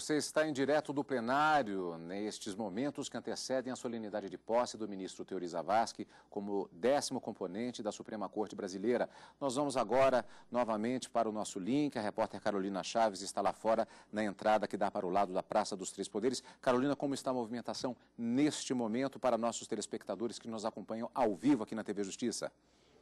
Você está em direto do plenário nestes momentos que antecedem a solenidade de posse do ministro Teori Zavascki como 10º componente da Suprema Corte Brasileira. Nós vamos agora novamente para o nosso link. A repórter Carolina Chaves está lá fora na entrada que dá para o lado da Praça dos Três Poderes. Carolina, como está a movimentação neste momento para nossos telespectadores que nos acompanham ao vivo aqui na TV Justiça?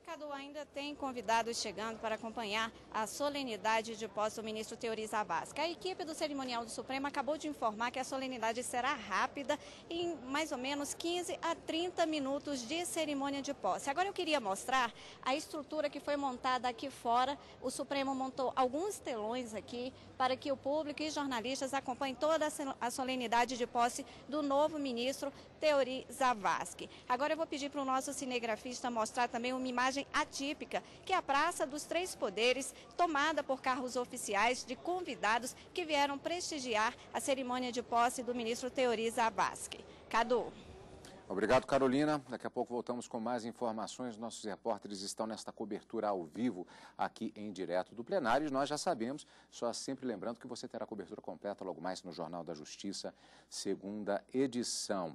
Cadu, ainda tem convidados chegando para acompanhar a solenidade de posse do ministro Teori Zavascki. A equipe do cerimonial do Supremo acabou de informar que a solenidade será rápida, em mais ou menos 15 a 30 minutos de cerimônia de posse. Agora eu queria mostrar a estrutura que foi montada aqui fora. O Supremo montou alguns telões aqui para que o público e jornalistas acompanhem toda a solenidade de posse do novo ministro Teori Zavascki. Agora eu vou pedir para o nosso cinegrafista mostrar também uma imagem atípica, que é a Praça dos Três Poderes, tomada por carros oficiais de convidados que vieram prestigiar a cerimônia de posse do ministro Teori Zavascki. Cadu. Obrigado, Carolina. Daqui a pouco voltamos com mais informações. Nossos repórteres estão nesta cobertura ao vivo aqui em direto do plenário. E nós já sabemos, só sempre lembrando que você terá a cobertura completa logo mais no Jornal da Justiça, 2ª edição.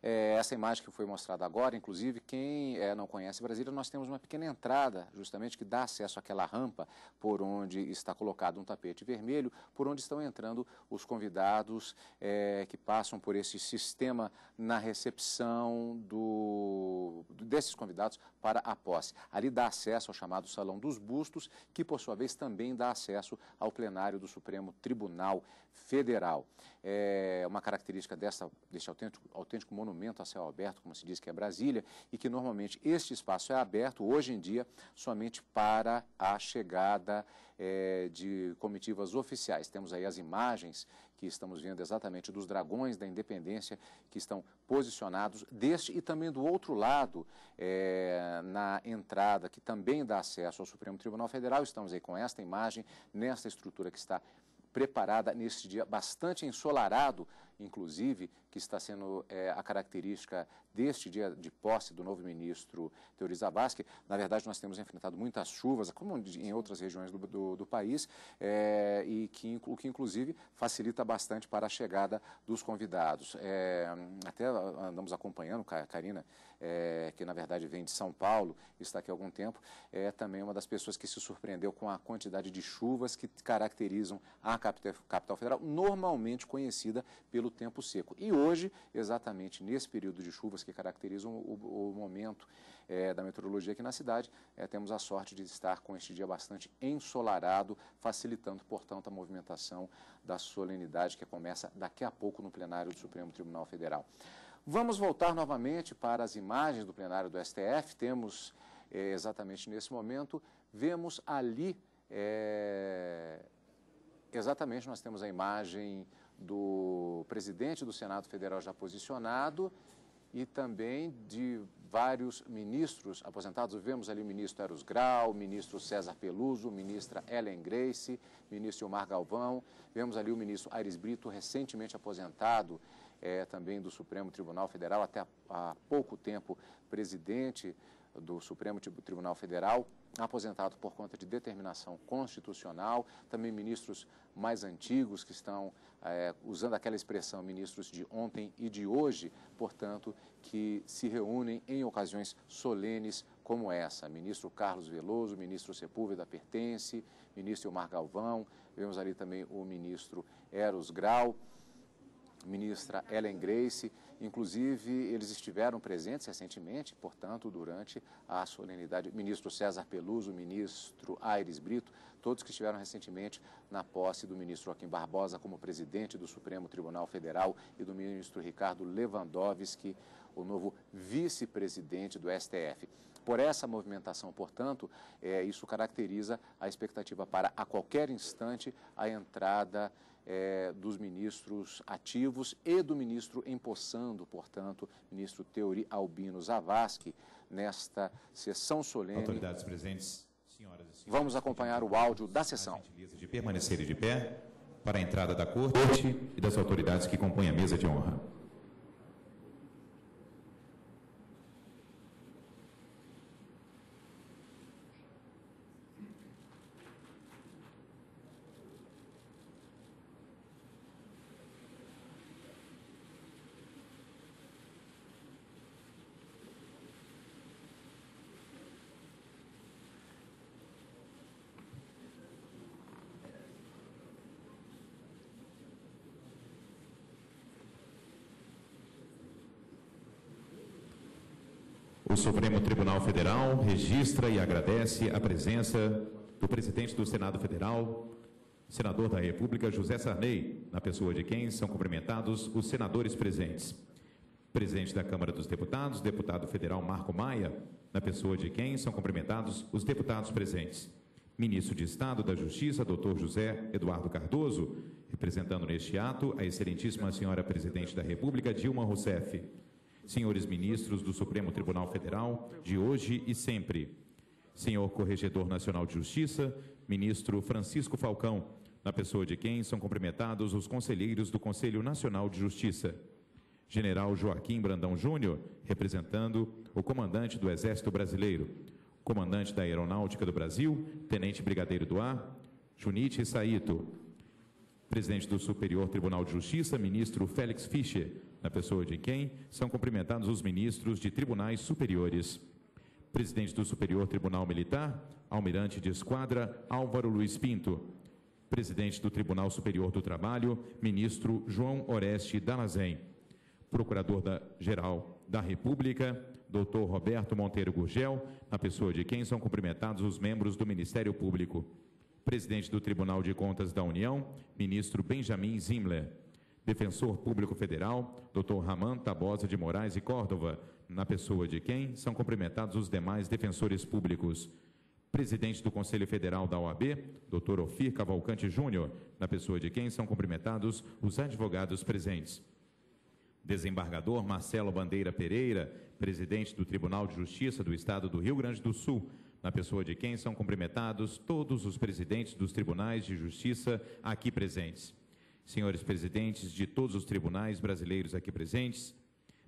Essa imagem que foi mostrada agora, inclusive, quem não conhece Brasília, nós temos uma pequena entrada, justamente, que dá acesso àquela rampa por onde está colocado um tapete vermelho, por onde estão entrando os convidados que passam por esse sistema na recepção desses convidados para a posse. Ali dá acesso ao chamado Salão dos Bustos, que, por sua vez, também dá acesso ao plenário do Supremo Tribunal Federal. Uma característica deste autêntico monumento a céu aberto, como se diz que é Brasília, e que normalmente este espaço é aberto hoje em dia somente para a chegada de comitivas oficiais. Temos aí as imagens que estamos vendo exatamente dos dragões da independência que estão posicionados deste e também do outro lado, na entrada que também dá acesso ao Supremo Tribunal Federal. Estamos aí com esta imagem, nesta estrutura que está preparada neste dia bastante ensolarado, inclusive, que está sendo a característica deste dia de posse do novo ministro Teori Zavascki. Na verdade, nós temos enfrentado muitas chuvas, como em outras regiões do país, o que, inclusive, facilita bastante para a chegada dos convidados. Até andamos acompanhando, Karina, que, na verdade, vem de São Paulo, está aqui há algum tempo, também uma das pessoas que se surpreendeu com a quantidade de chuvas que caracterizam a capital federal, normalmente conhecida pelo tempo seco. E hoje, exatamente nesse período de chuvas que caracterizam o momento da meteorologia aqui na cidade, temos a sorte de estar com este dia bastante ensolarado, facilitando, portanto, a movimentação da solenidade que começa daqui a pouco no plenário do Supremo Tribunal Federal. Vamos voltar novamente para as imagens do plenário do STF. Temos, exatamente nesse momento, vemos ali... Exatamente, nós temos a imagem do presidente do Senado Federal já posicionado e também de vários ministros aposentados. Vemos ali o ministro Eros Grau, o ministro César Peluso, ministra Ellen Grace, ministro Ilmar Galvão. Vemos ali o ministro Ayres Brito, recentemente aposentado também do Supremo Tribunal Federal, até há pouco tempo presidente do Supremo Tribunal Federal, aposentado por conta de determinação constitucional. Também ministros mais antigos que estão usando aquela expressão, ministros de ontem e de hoje, portanto, que se reúnem em ocasiões solenes como essa. Ministro Carlos Veloso, ministro Sepúlveda Pertence, ministro Ilmar Galvão, vemos ali também o ministro Eros Grau, ministra Ellen Grace. Inclusive, eles estiveram presentes recentemente, portanto, durante a solenidade. Ministro César Peluso, ministro Ayres Brito, todos que estiveram recentemente na posse do ministro Joaquim Barbosa como presidente do Supremo Tribunal Federal e do ministro Ricardo Lewandowski, o novo vice-presidente do STF. Por essa movimentação, portanto, isso caracteriza a expectativa para, a qualquer instante, a entrada dos ministros ativos e do ministro empossando, portanto, ministro Teori Albino Zavascki, nesta sessão solene. Autoridades presentes, senhoras e senhores. Vamos acompanhar o áudio da sessão. A gentileza de permanecerem de pé para a entrada da corte e das autoridades que compõem a mesa de honra. Supremo Tribunal Federal registra e agradece a presença do presidente do Senado Federal, senador da República, José Sarney, na pessoa de quem são cumprimentados os senadores presentes. Presidente da Câmara dos Deputados, deputado federal Marco Maia, na pessoa de quem são cumprimentados os deputados presentes. Ministro de Estado da Justiça, doutor José Eduardo Cardoso, representando neste ato a excelentíssima senhora presidente da República, Dilma Rousseff. Senhores ministros do Supremo Tribunal Federal, de hoje e sempre. Senhor Corregedor Nacional de Justiça, ministro Francisco Falcão, na pessoa de quem são cumprimentados os conselheiros do Conselho Nacional de Justiça. General Joaquim Brandão Júnior, representando o comandante do Exército Brasileiro, comandante da Aeronáutica do Brasil, tenente brigadeiro do ar, Junite Saito. Presidente do Superior Tribunal de Justiça, ministro Félix Fischer, na pessoa de quem são cumprimentados os ministros de tribunais superiores. Presidente do Superior Tribunal Militar, almirante de esquadra Álvaro Luiz Pinto. Presidente do Tribunal Superior do Trabalho, ministro João Oreste Dalazen. Procurador-Geral da República, doutor Roberto Monteiro Gurgel, na pessoa de quem são cumprimentados os membros do Ministério Público. Presidente do Tribunal de Contas da União, ministro Benjamin Zimler. Defensor Público Federal, doutor Ramon Tabosa de Moraes e Córdova, na pessoa de quem são cumprimentados os demais defensores públicos. Presidente do Conselho Federal da OAB, doutor Ofir Cavalcante Júnior, na pessoa de quem são cumprimentados os advogados presentes. Desembargador Marcelo Bandeira Pereira, presidente do Tribunal de Justiça do Estado do Rio Grande do Sul, na pessoa de quem são cumprimentados todos os presidentes dos tribunais de justiça aqui presentes. Senhores presidentes de todos os tribunais brasileiros aqui presentes,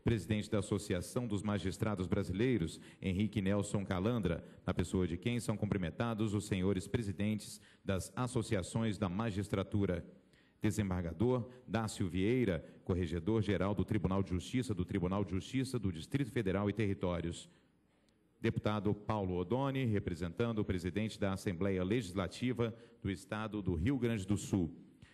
presidente da Associação dos Magistrados Brasileiros, Henrique Nelson Calandra, na pessoa de quem são cumprimentados os senhores presidentes das associações da magistratura. Desembargador Dácio Vieira, Corregedor-Geral do Tribunal de Justiça, do Tribunal de Justiça do Distrito Federal e Territórios. Deputado Paulo Odoni, representando o presidente da Assembleia Legislativa do Estado do Rio Grande do Sul.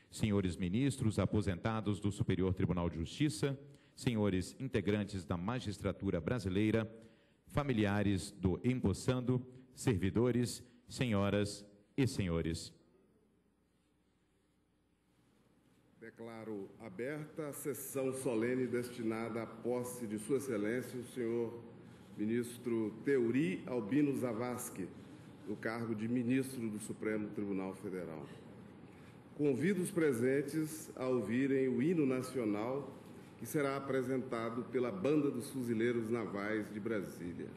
Senhores ministros aposentados do Superior Tribunal de Justiça, senhores integrantes da magistratura brasileira, familiares do empossando, servidores, senhoras e senhores. Declaro aberta a sessão solene destinada à posse de Sua Excelência, o senhor ministro Teori Albino Zavascki, no cargo de ministro do Supremo Tribunal Federal. Convido os presentes a ouvirem o hino nacional, que será apresentado pela Banda dos Fuzileiros Navais de Brasília.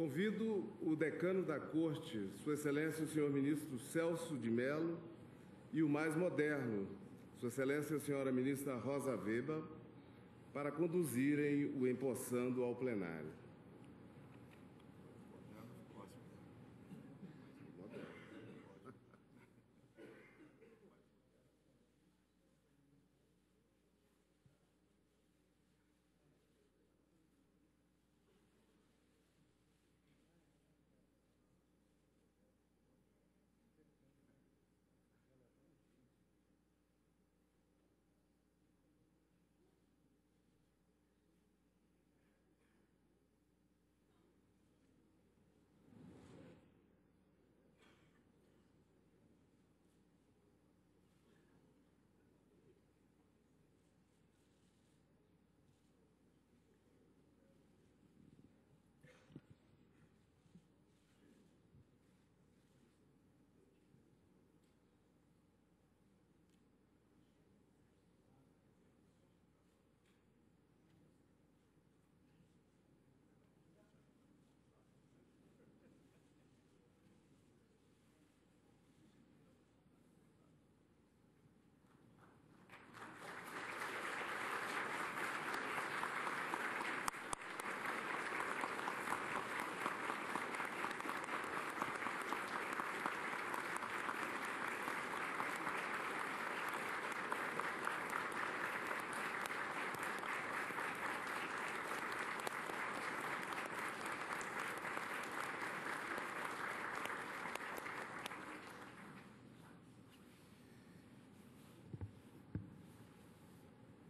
Convido o decano da Corte, Sua Excelência o Senhor Ministro Celso de Mello, e o mais moderno, Sua Excelência a Senhora Ministra Rosa Weber, para conduzirem o empossando ao plenário.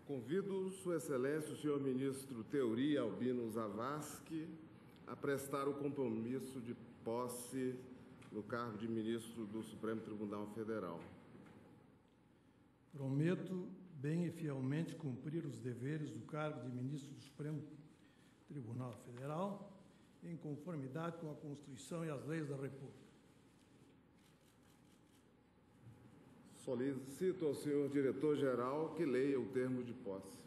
Convido Sua Excelência o Senhor Ministro Teori Albino Zavascki a prestar o compromisso de posse no cargo de Ministro do Supremo Tribunal Federal. Prometo bem e fielmente cumprir os deveres do cargo de Ministro do Supremo Tribunal Federal em conformidade com a Constituição e as leis da República. Solicito ao senhor diretor-geral que leia o termo de posse.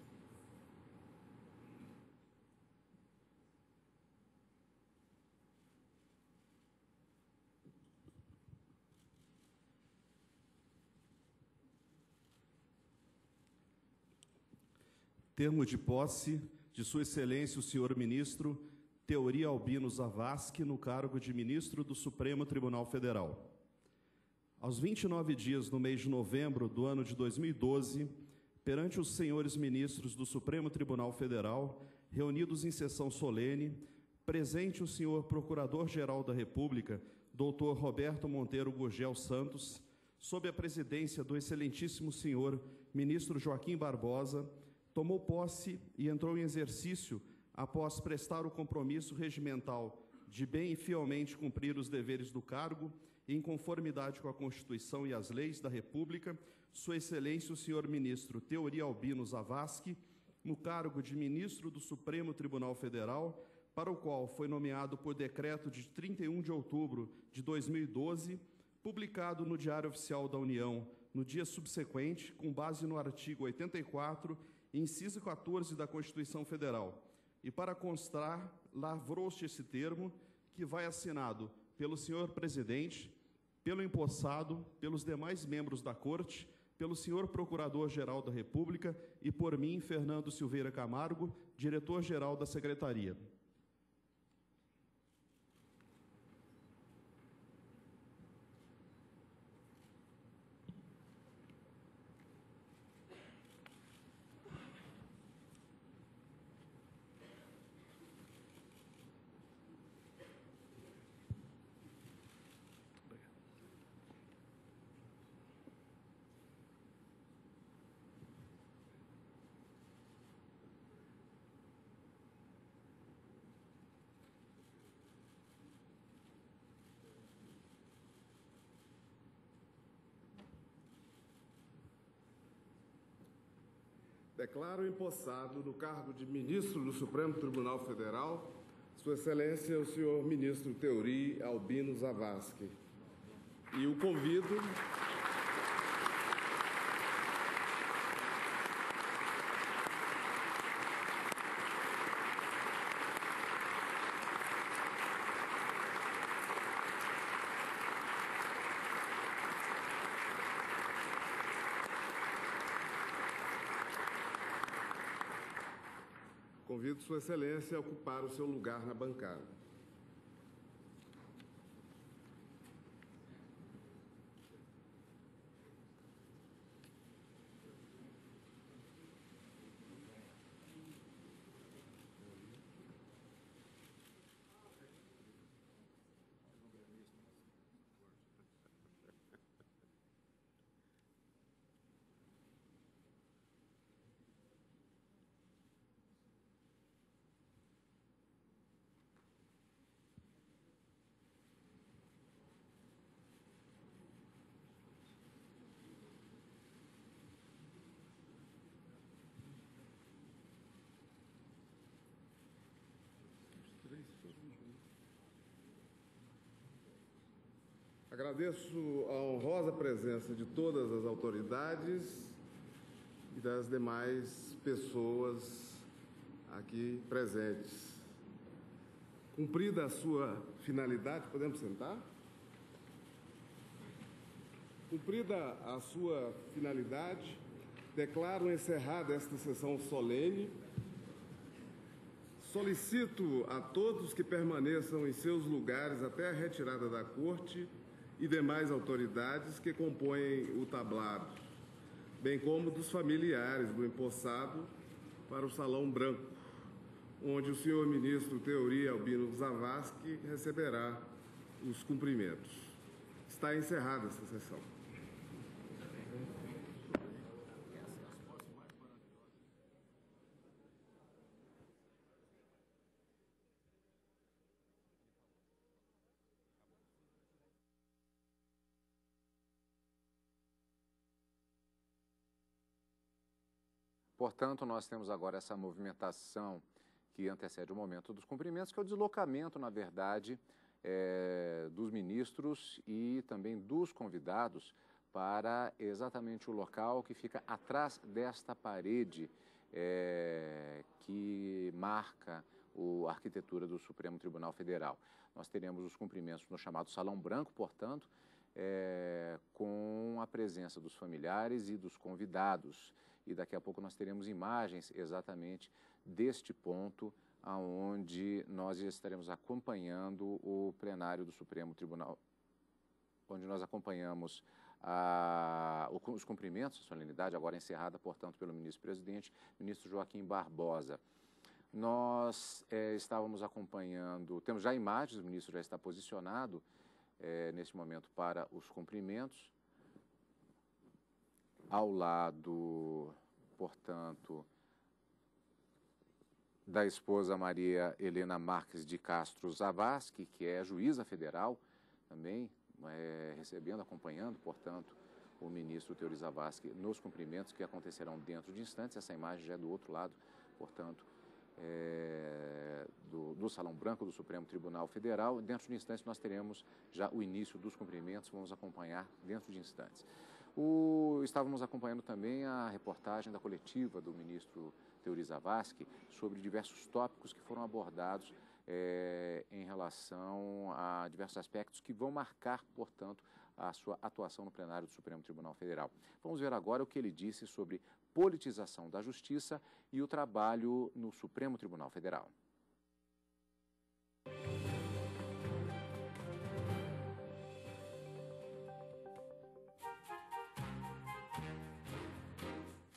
Termo de posse de Sua Excelência o senhor ministro Teori Albino Zavascki no cargo de ministro do Supremo Tribunal Federal. Aos 29 dias no mês de novembro do ano de 2012, perante os senhores ministros do Supremo Tribunal Federal, reunidos em sessão solene, presente o senhor Procurador-Geral da República, doutor Roberto Monteiro Gurgel Santos, sob a presidência do excelentíssimo senhor ministro Joaquim Barbosa, tomou posse e entrou em exercício após prestar o compromisso regimental de bem e fielmente cumprir os deveres do cargo, em conformidade com a Constituição e as leis da República, Sua Excelência o senhor ministro Teori Albino Zavascki, no cargo de ministro do Supremo Tribunal Federal, para o qual foi nomeado por decreto de 31 de outubro de 2012, publicado no Diário Oficial da União no dia subsequente, com base no artigo 84, inciso 14 da Constituição Federal. E para constar, lavrou-se esse termo, que vai assinado pelo senhor presidente, pelo empossado, pelos demais membros da Corte, pelo senhor Procurador-Geral da República e por mim, Fernando Silveira Camargo, diretor-geral da Secretaria. Declaro empossado no cargo de Ministro do Supremo Tribunal Federal, Sua Excelência o senhor Ministro Teori Albino Zavascki. E o convido Convido Sua Excelência a ocupar o seu lugar na bancada. Agradeço a honrosa presença de todas as autoridades e das demais pessoas aqui presentes. Cumprida a sua finalidade, podemos sentar? Cumprida a sua finalidade, declaro encerrada esta sessão solene. Solicito a todos que permaneçam em seus lugares até a retirada da Corte e demais autoridades que compõem o tablado, bem como dos familiares do empossado para o Salão Branco, onde o senhor ministro Teori Albino Zavascki receberá os cumprimentos. Está encerrada essa sessão. Portanto, nós temos agora essa movimentação que antecede o momento dos cumprimentos, que é o deslocamento, na verdade, dos ministros e também dos convidados para exatamente o local que fica atrás desta parede que marca a arquitetura do Supremo Tribunal Federal. Nós teremos os cumprimentos no chamado Salão Branco, portanto, com a presença dos familiares e dos convidados. E daqui a pouco nós teremos imagens exatamente deste ponto aonde nós estaremos acompanhando o plenário do Supremo Tribunal, onde nós acompanhamos os cumprimentos, a solenidade, agora encerrada, portanto, pelo ministro-presidente, ministro Joaquim Barbosa. Nós estávamos acompanhando, temos já imagens, o ministro já está posicionado neste momento para os cumprimentos. Ao lado, portanto, da esposa Maria Helena Marques de Castro Zavascki, que é juíza federal, também recebendo, acompanhando, portanto, o ministro Teori Zavascki nos cumprimentos que acontecerão dentro de instantes. Essa imagem já é do outro lado, portanto, do Salão Branco do Supremo Tribunal Federal. Dentro de instantes nós teremos já o início dos cumprimentos, vamos acompanhar dentro de instantes. Estávamos acompanhando também a reportagem da coletiva do ministro Teori Zavascki sobre diversos tópicos que foram abordados em relação a diversos aspectos que vão marcar, portanto, a sua atuação no plenário do Supremo Tribunal Federal. Vamos ver agora o que ele disse sobre politização da justiça e o trabalho no Supremo Tribunal Federal.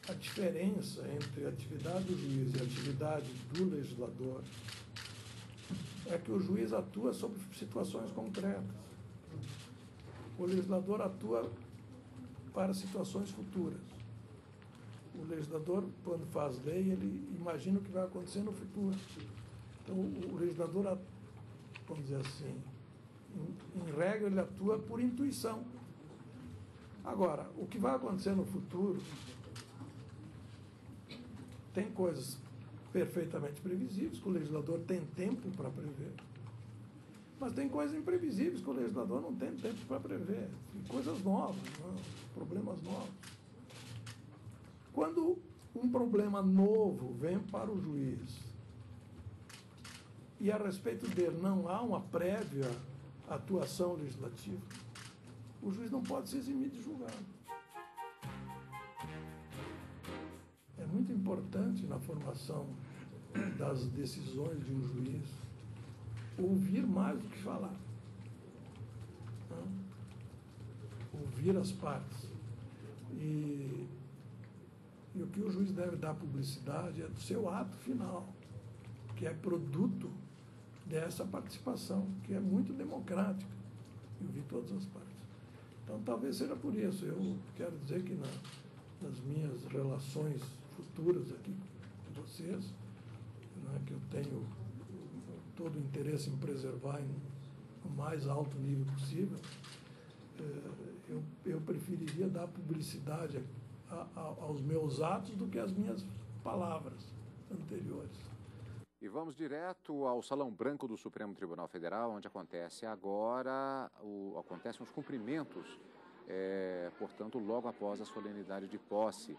A diferença entre a atividade do juiz e a atividade do legislador é que o juiz atua sobre situações concretas. O legislador atua para situações futuras. O legislador, quando faz lei, ele imagina o que vai acontecer no futuro. Então, o legislador, vamos dizer assim, em regra, ele atua por intuição. Agora, o que vai acontecer no futuro... Tem coisas perfeitamente previsíveis que o legislador tem tempo para prever, mas tem coisas imprevisíveis que o legislador não tem tempo para prever, tem coisas novas, problemas novos. Quando um problema novo vem para o juiz e a respeito dele não há uma prévia atuação legislativa, o juiz não pode se eximir de julgar. É muito importante na formação das decisões de um juiz, ouvir mais do que falar. Ouvir as partes. E o que o juiz deve dar publicidade é do seu ato final, que é produto dessa participação, que é muito democrática, e ouvir todas as partes. Então, talvez seja por isso. Eu quero dizer que nas minhas relações futuras aqui com vocês, né, que eu tenho todo o interesse em preservar no mais alto nível possível, eu preferiria dar publicidade aos meus atos do que às minhas palavras anteriores. E vamos direto ao Salão Branco do Supremo Tribunal Federal, onde acontece agora, acontecem os cumprimentos, portanto, logo após a solenidade de posse,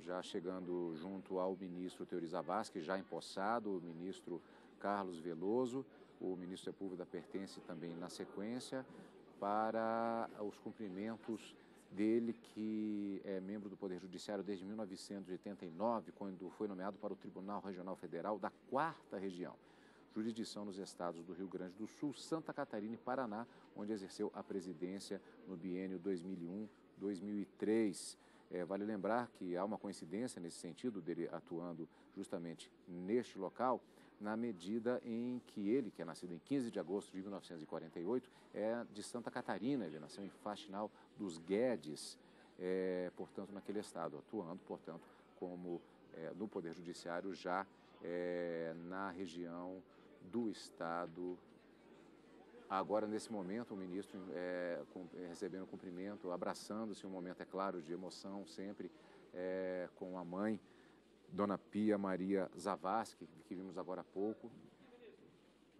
já chegando junto ao ministro Teori Zavascki, já empossado, o ministro Carlos Veloso, o ministro Sepúlveda Pertence também na sequência, para os cumprimentos dele, que é membro do Poder Judiciário desde 1989, quando foi nomeado para o Tribunal Regional Federal da 4ª Região, jurisdição nos estados do Rio Grande do Sul, Santa Catarina e Paraná, onde exerceu a presidência no biênio 2001-2003. Vale lembrar que há uma coincidência nesse sentido dele atuando justamente neste local, na medida em que ele, que é nascido em 15 de agosto de 1948, é de Santa Catarina, ele nasceu em Faxinal dos Guedes, portanto, naquele estado, atuando, portanto, como no Poder Judiciário, já na região do estado. Agora, nesse momento, o ministro recebendo o cumprimento, abraçando-se, um momento, é claro, de emoção sempre, com a mãe, Dona Pia Maria Zavascki, que vimos agora há pouco,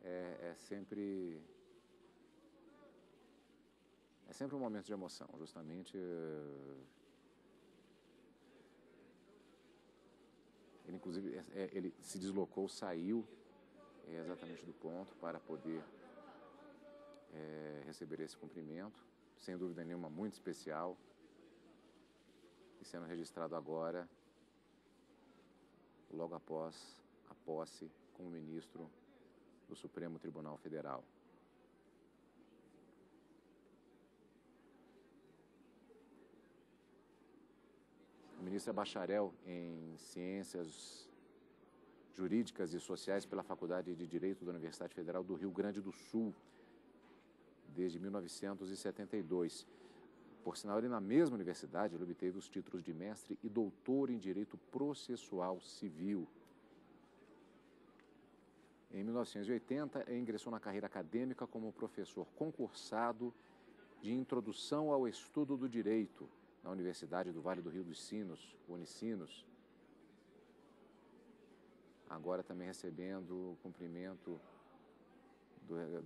é sempre um momento de emoção, justamente. Ele, inclusive, ele se deslocou, saiu exatamente do ponto para poder receber esse cumprimento, sem dúvida nenhuma, muito especial, e sendo registrado agora, logo após a posse com o ministro do Supremo Tribunal Federal. O ministro é bacharel em Ciências Jurídicas e Sociais pela Faculdade de Direito da Universidade Federal do Rio Grande do Sul, desde 1972. Por sinal, ele na mesma universidade ele obteve os títulos de mestre e doutor em Direito Processual Civil. Em 1980, ingressou na carreira acadêmica como professor concursado de Introdução ao Estudo do Direito na Universidade do Vale do Rio dos Sinos, Unicinos. Agora também recebendo o cumprimento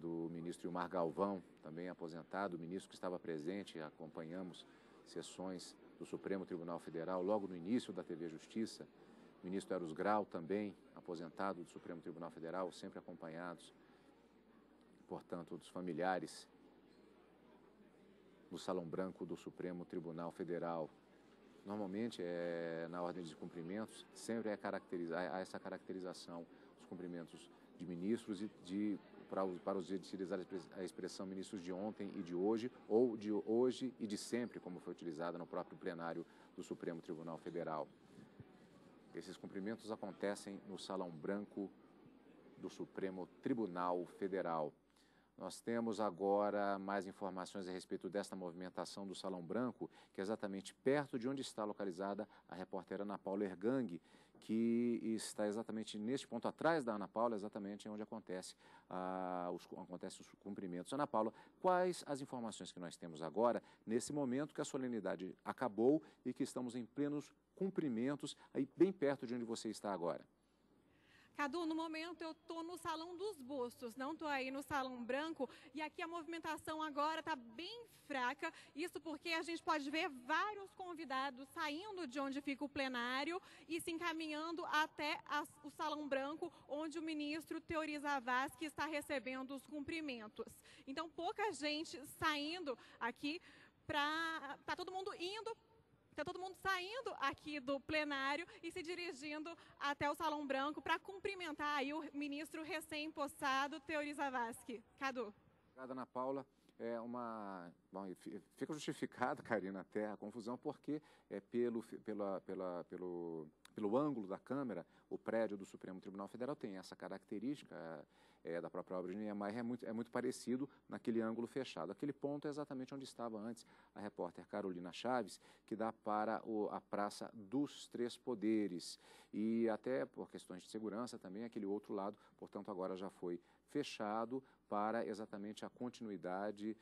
do ministro Ilmar Galvão, também aposentado, o ministro que estava presente, acompanhamos sessões do Supremo Tribunal Federal logo no início da TV Justiça, o ministro Eros Grau também, aposentado do Supremo Tribunal Federal, sempre acompanhados, portanto, dos familiares do Salão Branco do Supremo Tribunal Federal. Normalmente, na ordem de cumprimentos, sempre há essa caracterização dos cumprimentos de ministros e para utilizar a expressão ministros de ontem e de hoje, ou de hoje e de sempre, como foi utilizada no próprio plenário do Supremo Tribunal Federal. Esses cumprimentos acontecem no Salão Branco do Supremo Tribunal Federal. Nós temos agora mais informações a respeito desta movimentação do Salão Branco, que é exatamente perto de onde está localizada a repórter Ana Paula Ergang, que está exatamente neste ponto, atrás da Ana Paula, exatamente onde acontece os cumprimentos. Ana Paula, quais as informações que nós temos agora, nesse momento que a solenidade acabou e que estamos em plenos cumprimentos, aí bem perto de onde você está agora? Cadu, no momento eu estou no Salão dos Bustos, não estou aí no Salão Branco, e aqui a movimentação agora está bem fraca, isso porque a gente pode ver vários convidados saindo de onde fica o plenário e se encaminhando até o Salão Branco, onde o ministro Teori Zavascki está recebendo os cumprimentos. Então pouca gente saindo aqui, está todo mundo indo Está todo mundo saindo aqui do plenário e se dirigindo até o Salão Branco para cumprimentar aí o ministro recém-possado, Teori Zavascki. Cadu. Obrigada, Ana Paula. É uma... Bom, fica justificado, Karina, até a confusão, porque é pelo ângulo da câmera, o prédio do Supremo Tribunal Federal tem essa característica da própria obra de Niemeyer, é muito parecido naquele ângulo fechado. Aquele ponto é exatamente onde estava antes a repórter Carolina Chaves, que dá para a Praça dos Três Poderes. E até por questões de segurança também, aquele outro lado, portanto, agora já foi fechado para exatamente a continuidade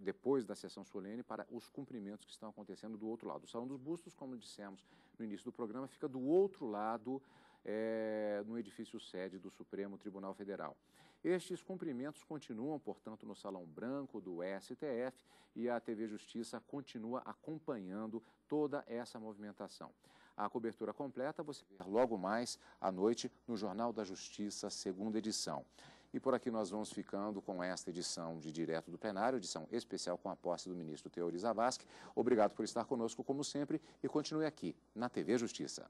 depois da sessão solene para os cumprimentos que estão acontecendo do outro lado. O Salão dos Bustos, como dissemos no início do programa, fica do outro lado, no edifício sede do Supremo Tribunal Federal. Estes cumprimentos continuam, portanto, no Salão Branco do STF e a TV Justiça continua acompanhando toda essa movimentação. A cobertura completa você vê logo mais à noite no Jornal da Justiça, segunda edição. E por aqui nós vamos ficando com esta edição de Direto do Plenário, edição especial com a posse do ministro Teori Zavascki. Obrigado por estar conosco, como sempre, e continue aqui na TV Justiça.